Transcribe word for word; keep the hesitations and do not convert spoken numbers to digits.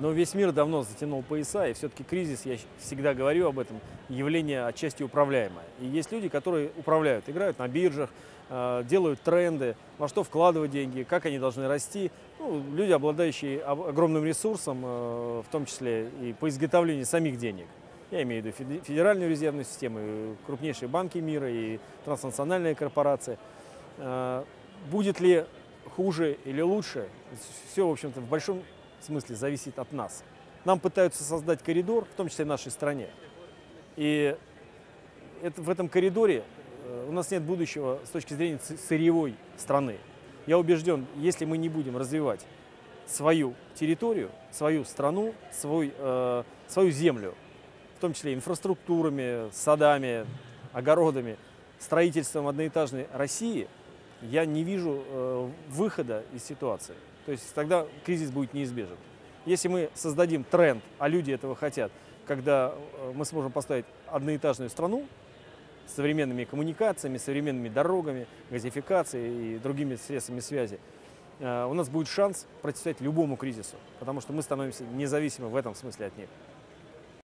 Но весь мир давно затянул пояса, и все-таки кризис, я всегда говорю об этом, явление отчасти управляемое. И есть люди, которые управляют, играют на биржах, делают тренды, во что вкладывать деньги, как они должны расти. Ну, люди, обладающие огромным ресурсом, в том числе и по изготовлению самих денег. Я имею в виду Федеральную резервную систему, и крупнейшие банки мира, и транснациональные корпорации. Будет ли хуже или лучше, все, в общем-то, в большом смысле зависит от нас. Нам пытаются создать коридор, в том числе в нашей стране. И это, в этом коридоре у нас нет будущего с точки зрения сырьевой страны. Я убежден, если мы не будем развивать свою территорию, свою страну, свой, э, свою землю, в том числе инфраструктурами, садами, огородами, строительством одноэтажной России, я не вижу э, выхода из ситуации. То есть тогда кризис будет неизбежен. Если мы создадим тренд, а люди этого хотят, когда мы сможем поставить одноэтажную страну с современными коммуникациями, современными дорогами, газификацией и другими средствами связи, у нас будет шанс противостоять любому кризису, потому что мы становимся независимы в этом смысле от них.